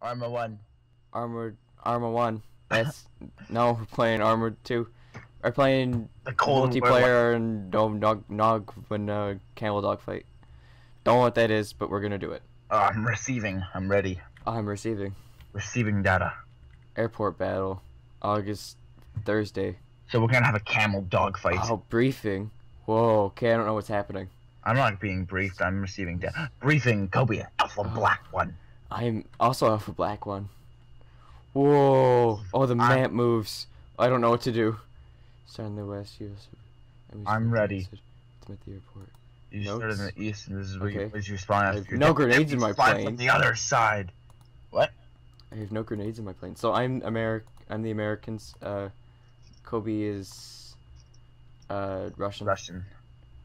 Arma 1. Arma 1. That's no, we're playing Armour 2. We're playing the multiplayer and Cannibal Dogfight. Don't know what that is, but we're gonna do it. I'm receiving. I'm ready. I'm receiving. Receiving data. Airport battle, August Thursday. So we're gonna have a camel dogfight. Oh, briefing. Whoa. Okay, I don't know what's happening. I'm not being briefed. I'm receiving data. Briefing, Kobe, Alpha Black 1. I'm also Alpha Black 1. Whoa. Oh, the map moves. I don't know what to do. Start in the west, US. I'm ready. I'm at the airport. You started in the east, and this is where you spawn after. No grenades in my plane. From the other side. What? I have no grenades in my plane. So I'm the Americans. Kobe is Russian.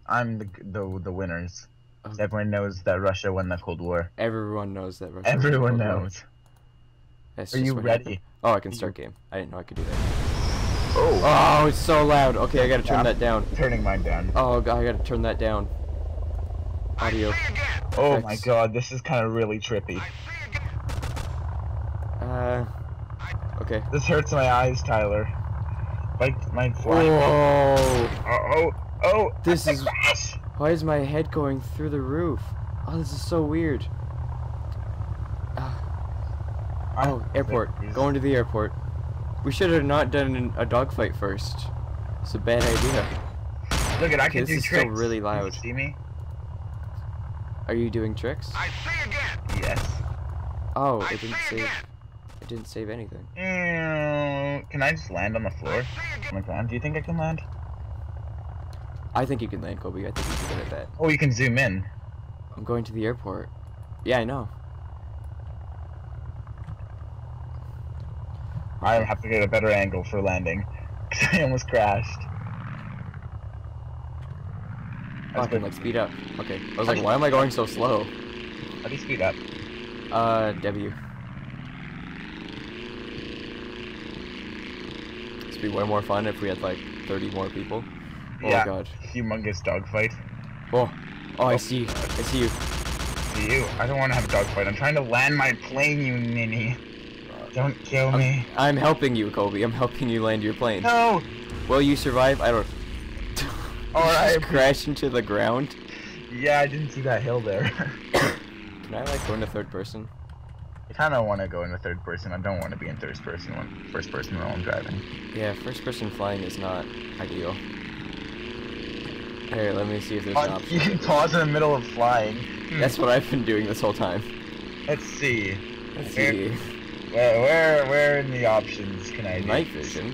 I'm the winners. Oh. Everyone knows that Russia won the Cold War. Everyone knows that Russia. Everyone knows. Are you ready? Happened. Oh, I can start game. I didn't know I could do that. Oh. Oh, it's so loud. Okay, I gotta turn that down. Turning mine down. Oh god, I gotta turn that down. Audio. Oh my god, this is kind of really trippy. Okay. This hurts my eyes, Tyler. Like my flying. Whoa. Oh. This is. Why is my head going through the roof? Oh, this is so weird. Oh, airport. Going to the airport. We should have not done a dogfight first. It's a bad idea. Look at I can do tricks. This is still really loud. Can you see me? Are you doing tricks? I say again. Yes. Oh, it didn't save. It didn't save anything. Can I just land on the floor? On the ground? Do you think I can land? I think you can land, Kobe. I think you can get at that. Oh, you can zoom in. I'm going to the airport. Yeah, I know. I have to get a better angle for landing, because I almost crashed. I can like speed up. Okay. I was like, why am I going so slow? How do you speed up? W. It'd be way more fun if we had like 30 more people. Oh yeah, god. Humongous dogfight. Oh. Oh, I see. God. I see you. See you? I don't want to have a dogfight. I'm trying to land my plane, you ninny. Don't kill me. I'm helping you, Kobe. I'm helping you land your plane. No! Will you survive? I don't... Alright. Just crash into the ground? Yeah, I didn't see that hill there. Can I, like, go into third person? I kinda wanna go into third person. I don't wanna be in first person while I'm driving. Yeah, first person flying is not ideal. Here, let me see if there's an option. You can pause in the middle of flying. That's what I've been doing this whole time. Let's see. Let's see. Where in the options can I do? Night vision.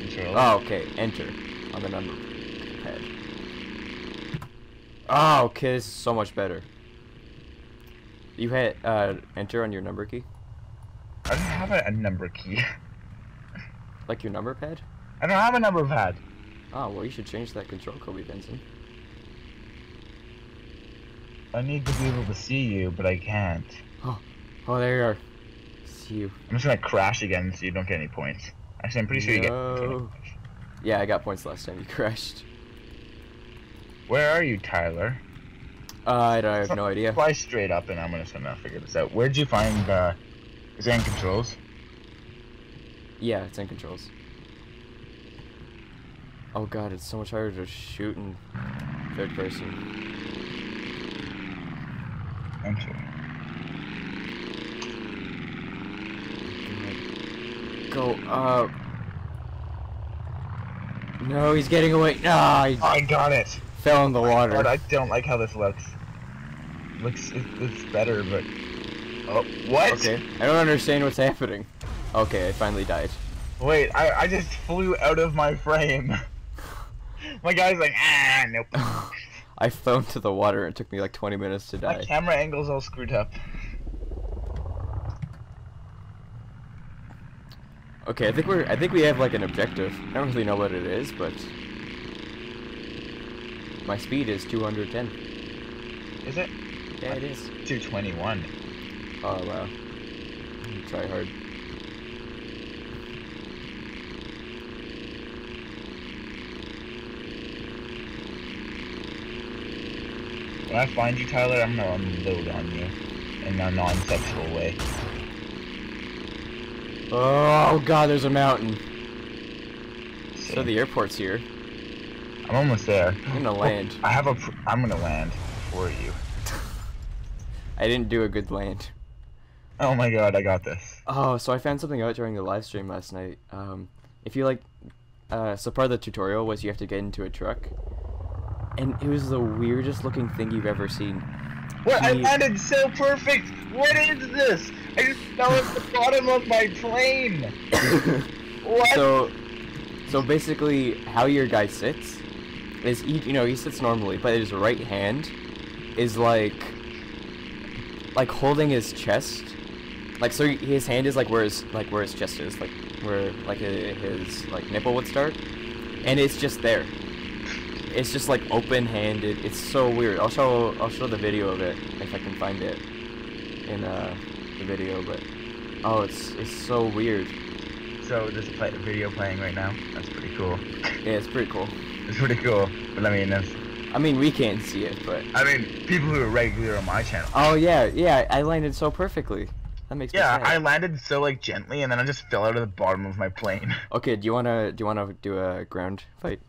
Control. Oh, okay. Enter on the number pad. Oh, okay. This is so much better. You hit enter on your number key. I don't have a number key. Like your number pad? I don't have a number pad. Oh well, you should change that control, Kobe Benson. I need to be able to see you, but I can't. Oh, there you are. You. I'm just gonna crash again so you don't get any points. Actually, I'm pretty sure you get points. Yeah, I got points last time you crashed. Where are you, Tyler? I have no idea. Fly straight up and I'm gonna somehow figure this out. Where'd you find is it in controls? Yeah, it's in controls. Oh god, it's so much harder to shoot in third person. Enter. Go up. No, he's getting away. I got it. Fell in the water. God, I don't like how this looks. It's better, but what? Okay, I don't understand what's happening. Okay, I finally died. Wait, I just flew out of my frame. My guy's like, nope. I fell into the water. It took me like 20 minutes to die. My camera angle's all screwed up. Okay, I think we have like an objective. I don't really know what it is, but my speed is 210. Is it? Yeah, it is. 221. Oh wow. Try hard. When I find you, Tyler, I'm gonna unload on you in a non-sexual way. Oh god, there's a mountain. So the airport's here. I'm almost there. I'm gonna land. I have a. I'm gonna land for you. I didn't do a good land. Oh my god, I got this. Oh, so I found something out during the live stream last night. If you like, so part of the tutorial was you have to get into a truck, and it was the weirdest looking thing you've ever seen. What? I landed so perfect. What is this? I just fell at the bottom of my plane. What? So basically, how your guy sits is he sits normally, but his right hand is like holding his chest. Like, so his hand is like where his chest is, like where his nipple would start, and it's just there. It's just like open-handed. It's so weird. I'll show the video of it if I can find it in the video. But oh, it's so weird. So this video playing right now, that's pretty cool. Yeah, it's pretty cool. It's pretty cool, but I mean we can't see it, but I mean people who are regular on my channel. Oh yeah, yeah, I landed so perfectly. That makes me sad. I landed so like gently, and then I just fell out of the bottom of my plane. Okay, do you wanna do a ground fight?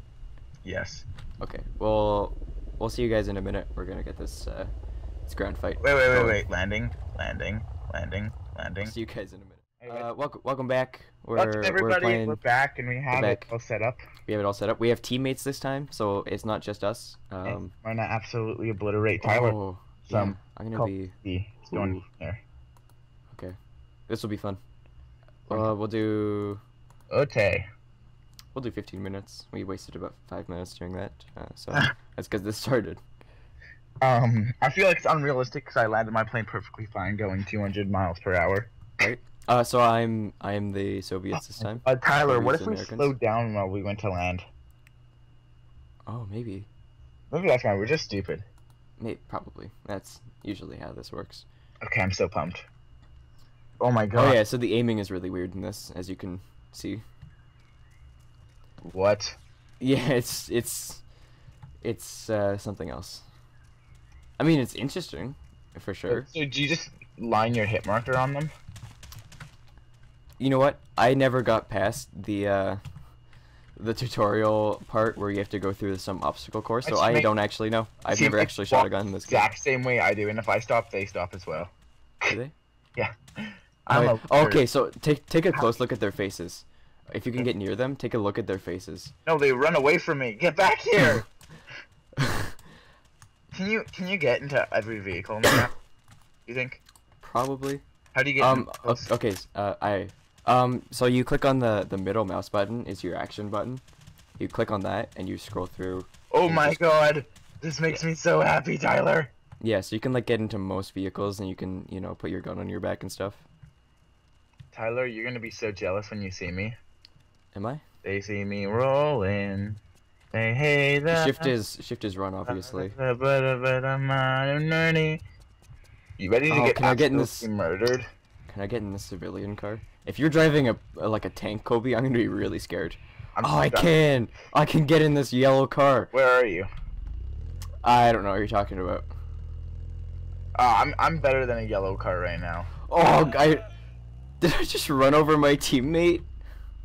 Yes. Okay, well we'll see you guys in a minute. We're gonna get this ground fight. Wait. Landing. See you guys in a minute. Welcome back. We're back, and we have it all set up. We have it all set up. We have teammates this time, so it's not just us. We're gonna absolutely obliterate Tyler. Oh, yeah. I'm gonna be going there. Okay, this will be fun. We'll do. Okay. We'll do 15 minutes. We wasted about 5 minutes doing that, so that's because this started. I feel like it's unrealistic because I landed my plane perfectly fine, going 200 miles per hour. Right. So I'm the Soviets this time. Tyler, what if we slowed down while we went to land? Oh, maybe. Maybe that's why we're just stupid. Maybe, probably. That's usually how this works. Okay, I'm so pumped. Oh my god. Oh yeah, so the aiming is really weird in this, as you can see. What? Yeah, it's something else. I mean, it's interesting, for sure. So do you just line your hit marker on them? You know what? I never got past the tutorial part where you have to go through some obstacle course, so I don't actually know. I've never actually shot a gun in this game. Exact same way I do, and if I stop, they stop as well. Do they? Yeah. Okay, so take a close look at their faces. If you can get near them, take a look at their faces. No, they run away from me. Get back here! Can you get into every vehicle now? You think? Probably. How do you get into close? Okay, so you click on the middle mouse button, is your action button. You click on that and you scroll through. Oh my god! This makes me so happy, Tyler! Yeah, so you can like get into most vehicles and you can, put your gun on your back and stuff. Tyler, you're gonna be so jealous when you see me. Am I? They see me rolling. They hate that. Shift is run, obviously. But I'm not a nerdy. You ready to get murdered? Can I get in this civilian car? If you're driving like a tank, Kobe, I'm gonna be really scared. I can get in this yellow car. Where are you? I don't know what you're talking about. I'm better than a yellow car right now. Oh, did I just run over my teammate?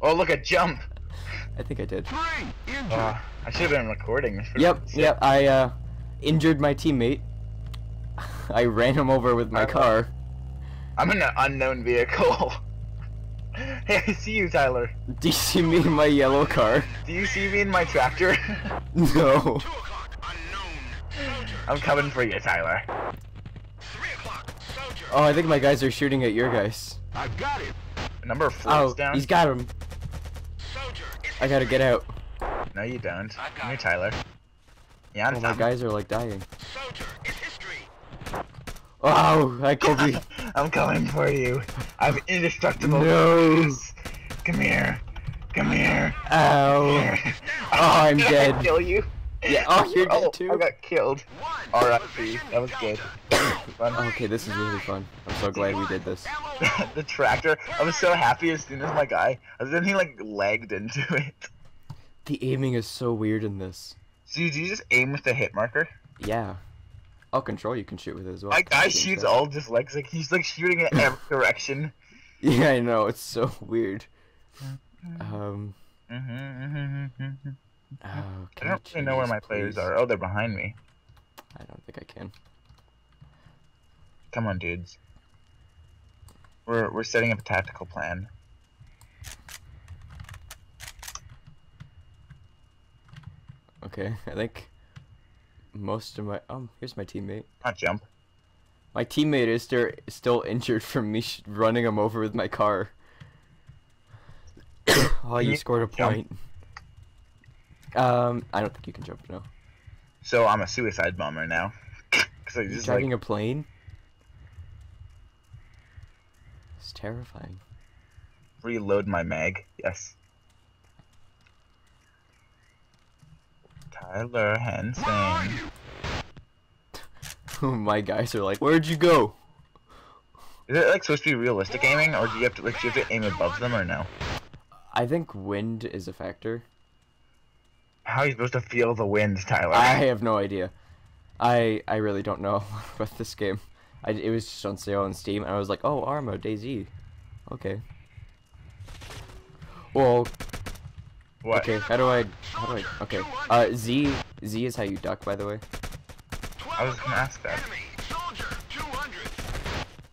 Oh, look, a jump. I think I did. I should have been recording this. Yep. I injured my teammate. I ran him over with my car. I'm in an unknown vehicle. Hey, I see you, Tyler. Do you see me in my yellow car? Do you see me in my tractor? No. I'm coming for you, Tyler. Oh, I think my guys are shooting at your guys. I've got it. Number 4 down. He's got him. I gotta get out. No, you don't. Come here, Tyler. Yeah, I'm my guys are like dying. Soldier, it's history. Oh, hi, Kobe. I'm coming for you. I'm indestructible. No. Come here. Ow. Come here. Oh, I'm dead. I kill you? Yeah. Oh, you're dead too. I got killed. R.I.P. That was good. Okay, this is really fun. I'm so glad we did this. The tractor. I was so happy as soon as my guy. And then he like lagged into it. The aiming is so weird in this. So do you just aim with the hit marker? Yeah. I'll control you can shoot with it as well. My guy shoots all just like he's like shooting in every direction. Yeah, I know, it's so weird. I don't really know where my players are. Oh, they're behind me. I don't think I can. Come on, dudes. We're setting up a tactical plan. Okay, I think most of my... Oh, here's my teammate. Not jump. My teammate is still injured from me running him over with my car. Oh, you scored a point. I don't think you can jump, no. So I'm a suicide bomber now. You're driving a plane? It's terrifying. Reload my mag, yes. Tyler Henson. My guys are like, where'd you go? Is it like supposed to be realistic aiming, or do you have to like aim above them or no? I think wind is a factor. How are you supposed to feel the wind, Tyler? I have no idea. I really don't know about this game. It was just on sale on Steam, and I was like, oh, ArmA, DayZ. Okay. Well. What? Okay. How do I? Okay. Z is how you duck, by the way. I was gonna ask that.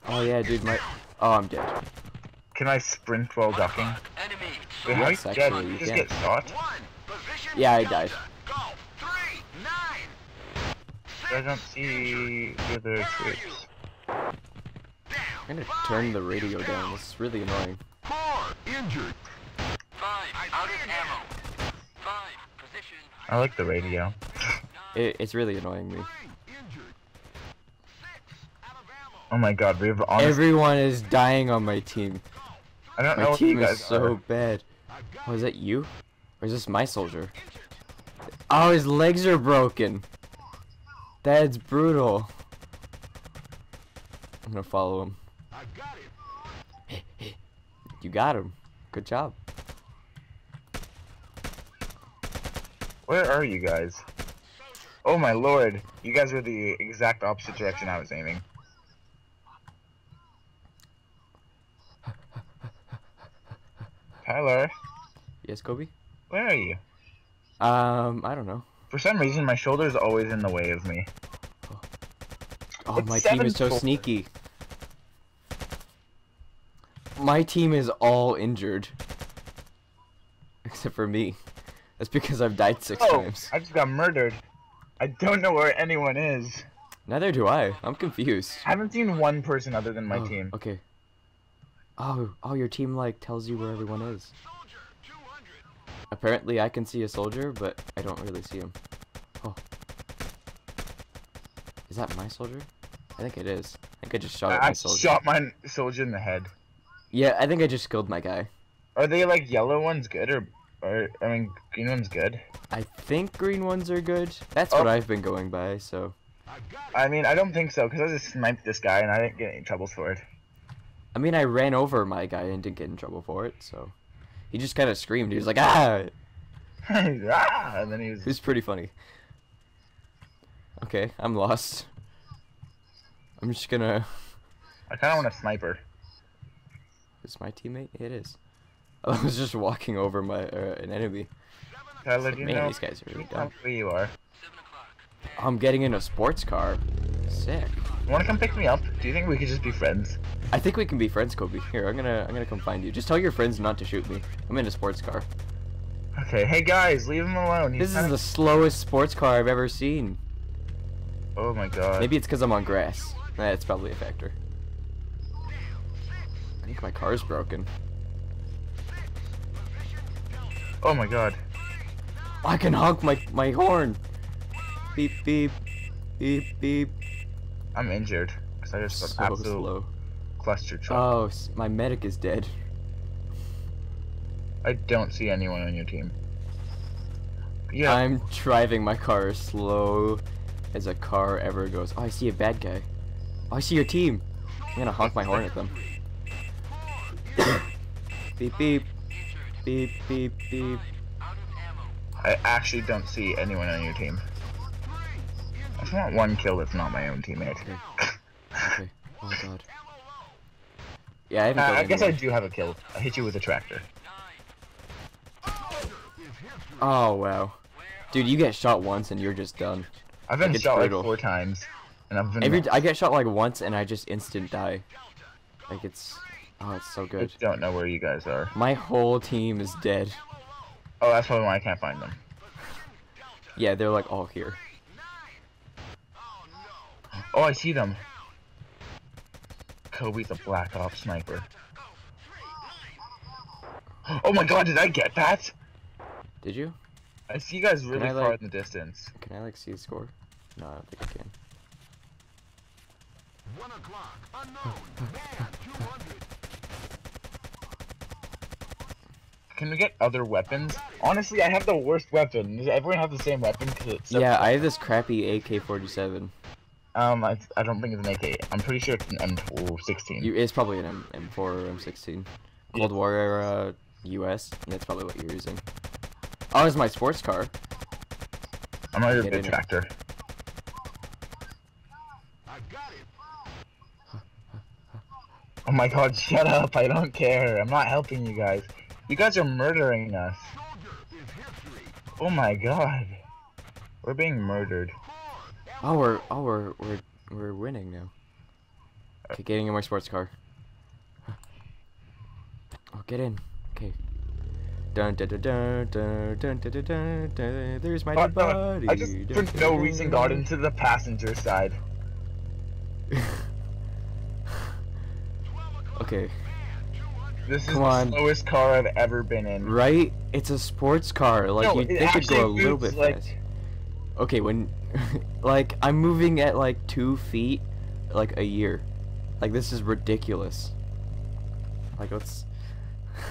Oh yeah, dude, oh, I'm dead. Can I sprint while ducking? Wait, yes, how actually, you just get shot? Yeah, I died. I don't see the other troops. I'm gonna turn the radio down, it's really annoying. I like the radio. It's really annoying me. Oh my god, we have everyone is dying on my team. I don't know what you guys are. My team is so bad. Oh, is that you? Or is this my soldier? Oh, his legs are broken. That's brutal. I'm gonna follow him. You got him. Good job. Where are you guys? Oh my lord. You guys are the exact opposite direction I was aiming. Tyler. Yes, Kobe? Where are you? I don't know. For some reason, my shoulder's always in the way of me. Oh, my team is so sneaky. My team is all injured. Except for me. That's because I've died six times. I just got murdered. I don't know where anyone is. Neither do I. I'm confused. I haven't seen one person other than my team. Okay. Oh, your team, like, tells you where everyone is. Apparently, I can see a soldier, but I don't really see him. Oh. Is that my soldier? I think it is. I think I just shot at my soldier. I shot my soldier in the head. Yeah, I think I just killed my guy. Are they, like, yellow ones good, or I mean, green ones good? I think green ones are good. That's what I've been going by, so. I mean, I don't think so, because I just sniped this guy, and I didn't get any trouble for it. I mean, I ran over my guy and didn't get in trouble for it, so... He just kind of screamed. He was like, ah! And then he was... It was pretty funny. Okay, I'm lost. I'm just gonna... I kind of want a sniper. Is my teammate? It is. I was just walking over an enemy. Tyler, like, man, these guys are really dumb. Where you are. I'm getting in a sports car. Sick. You wanna come pick me up? Do you think we could just be friends? I think we can be friends, Kobe. Here, I'm gonna come find you. Just tell your friends not to shoot me. I'm in a sports car. Okay, hey guys, leave him alone. He's this is the slowest sports car I've ever seen. Oh my god. Maybe it's because I'm on grass. That's probably a factor. I think my car's broken. Oh my god. I can honk my horn. Beep, beep. Beep, beep. I'm injured. Because I just got absolute slow. Cluster chop. Oh, my medic is dead. I don't see anyone on your team. Yeah. I'm driving my car as slow as a car ever goes. Oh, I see a bad guy. Oh, I see your team. I'm going to honk my horn at them. Beep, beep. Beep, beep, beep. I actually don't see anyone on your team. I just want one kill that's not my own teammate. Okay. Oh my god. Yeah, I haven't killed anyone. I guess I do have a kill. I hit you with a tractor. Oh, wow. Dude, you get shot once and you're just done. I've been shot like 4 times. And I've been I get shot like once and I just instant die. Like it's... Oh, it's so good. I don't know where you guys are. My whole team is dead. Oh, that's probably why I can't find them. Yeah, they're like all here. Oh, I see them. Kobe's a Black Ops sniper. Oh my god, did I get that? Did you? I see you guys really far in the distance. Can I like see the score? No, I don't think I can. 1 o'clock, unknown, man, 200. Can we get other weapons? Honestly, I have the worst weapon. Does everyone have the same weapon? Yeah, I have this crappy AK-47. I don't think it's an AK. I'm pretty sure it's an M-16. It's probably an M4 or M-16. Cold War era US, and that's probably what you're using. Oh, it's my sports car. I'm not even a tractor. I got it. Oh my god, shut up. I don't care. I'm not helping you guys. You guys are murdering us. Oh my god. We're being murdered. Oh, we're winning now. Okay, getting in my sports car. Oh, get in. Okay. Dun dun dun dun dun dun dun dun dun dun. There's my dead body. I just for no reason got into the passenger side. Okay. This is the slowest car I've ever been in. Right? It's a sports car. Like, no, they could go a little bit fast. Okay, when... like, I'm moving at, like, 2 feet, like, a year. Like, this is ridiculous. Like, let's...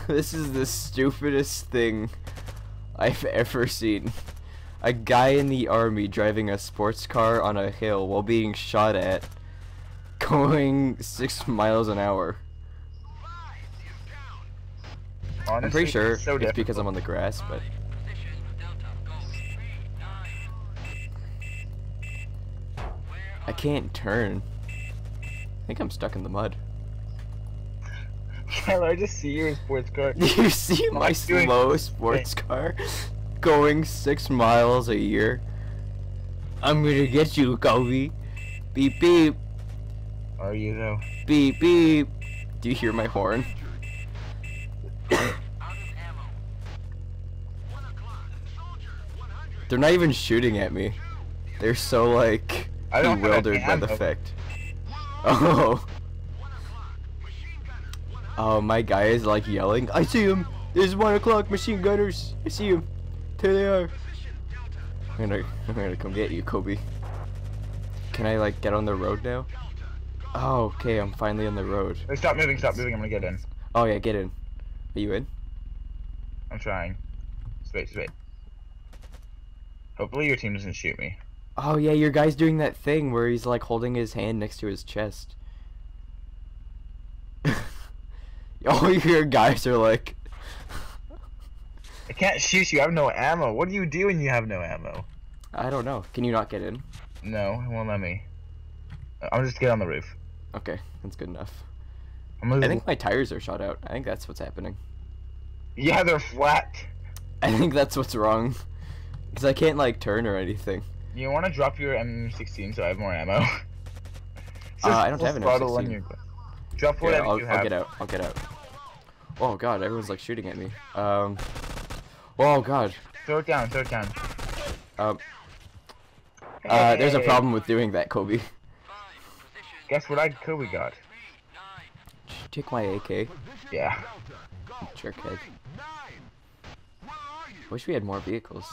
this is the stupidest thing I've ever seen. A guy in the army driving a sports car on a hill while being shot at, going 6 miles an hour. Honestly, I'm pretty sure it's because I'm on the grass, but... I can't turn. I think I'm stuck in the mud. Tyler, I just see your sports car. You see my slow sports car going 6 miles a year? I'm gonna get you, Kobe. Beep, beep. Are you, though? Beep, beep. Do you hear my horn? They're not even shooting at me. They're so, like, bewildered by the fact. Oh. Oh, my guy is, like, yelling. I see him. There's 1 o'clock machine gunners. I see him. There they are. I'm gonna come get you, Kobe. Can I, like, get on the road now? Oh, okay. I'm finally on the road. Hey, stop moving. Stop moving. I'm gonna get in. Oh, yeah. Get in. Are you in? I'm trying. Wait, wait. Hopefully your team doesn't shoot me. Oh yeah, your guy's doing that thing where he's like holding his hand next to his chest. Oh, your guys are like... I can't shoot you, I have no ammo. What do you do when you have no ammo? I don't know. Can you not get in? No, it won't let me. I'll just get on the roof. Okay, that's good enough. I think my tires are shot out. I think that's what's happening. Yeah, they're flat. I think that's what's wrong. Because I can't, like, turn or anything. You want to drop your M16 so I have more ammo? I don't have an M16. Drop whatever you have. I'll get out. I'll get out. Oh, God. Everyone's, like, shooting at me. Oh, God. Throw it down. Throw it down. There's a problem with doing that, Kobe. Guess what Kobe got? Take my AK. Yeah. Jerkhead. Wish we had more vehicles.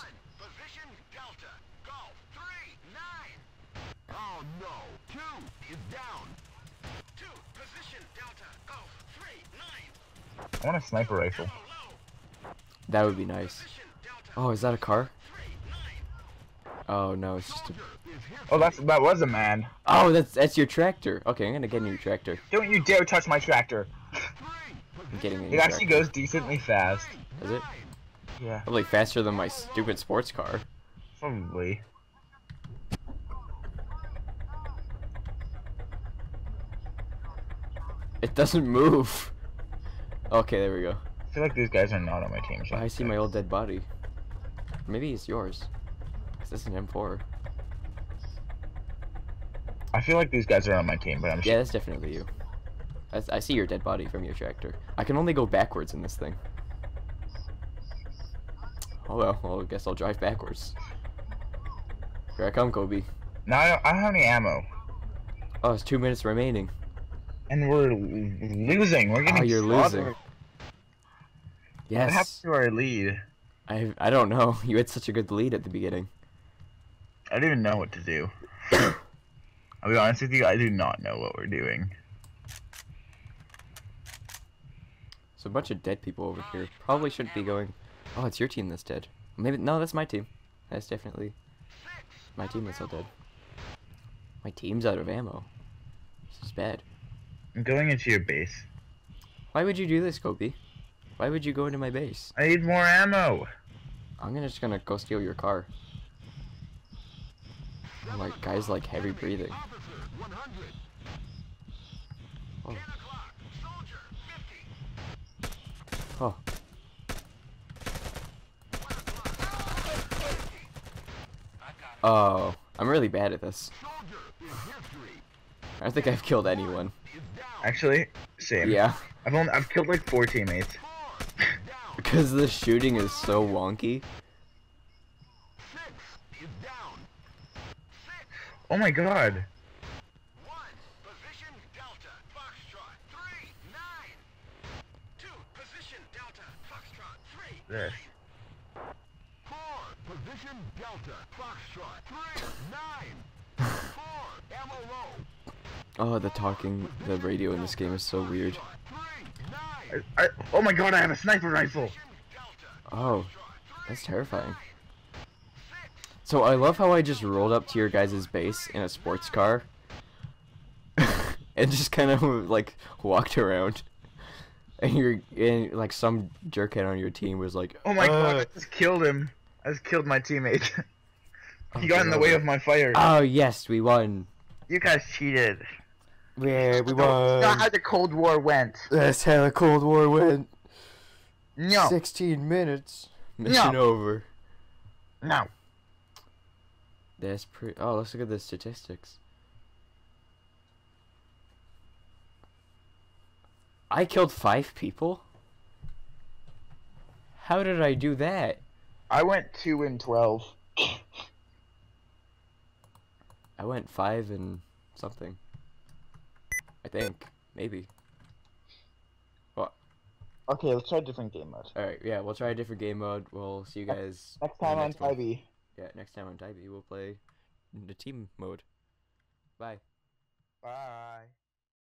I want a sniper rifle. That would be nice. Oh, is that a car? Oh no, it's just a... Oh, that was a man. Oh, that's your tractor. Okay, I'm gonna get a new tractor. Don't you dare touch my tractor. I'm getting a new tractor. Actually goes decently fast. Does it? Yeah. Probably faster than my stupid sports car. Probably. It doesn't move. Okay, there we go. I feel like these guys are not on my team. I see my old dead body. Maybe it's yours. Cause that's an M4. I feel like these guys are on my team, but I'm sure. Yeah, that's definitely you. I see your dead body from your tractor. I can only go backwards in this thing. Oh well, I guess I'll drive backwards. Here I come, Kobe. No, I don't have any ammo. Oh, it's 2 minutes remaining. And we're losing. We're getting. Oh, you're losing. Yes. What happened to our lead? I don't know. You had such a good lead at the beginning. I didn't know what to do. I'll be honest with you, I do not know what we're doing. So a bunch of dead people over here. Probably shouldn't be going. Oh, it's your team that's dead. Maybe no, that's my team. That's definitely my team that's all dead. My team's out of ammo. This is bad. I'm going into your base. Why would you do this, Kobe? Why would you go into my base? I need more ammo. I'm gonna, just gonna go steal your car. I'm like, guys like heavy breathing. Oh. Oh. Oh, I'm really bad at this. I don't think I've killed anyone. Actually, same. Yeah. I've killed like 4 teammates. Because the shooting is so wonky. Oh my god. This. Position Delta, Foxtrot, 3, 9, 4, ammo low. Oh, the radio in this game is so weird. Oh my god, I have a sniper rifle! Oh, that's terrifying. So I love how I just rolled up to your guys' base in a sports car. And just kind of, like, walked around. And like, some jerkhead on your team was like, oh my god, I just killed him. I just killed my teammate. He got in the way of my fire. Oh, yes, we won. You guys cheated. Yeah, we won. That's not how the Cold War went. That's how the Cold War went. No. 16 minutes. Mission over. No. That's pretty. Oh, let's look at the statistics. I killed 5 people? How did I do that? I went 2 and 12. I went 5 and something. I think. Maybe. What? Okay, let's try a different game mode. Alright, yeah, we'll try a different game mode. We'll see you guys next time on Tybee. Yeah, next time on Tybee we'll play the team mode. Bye. Bye.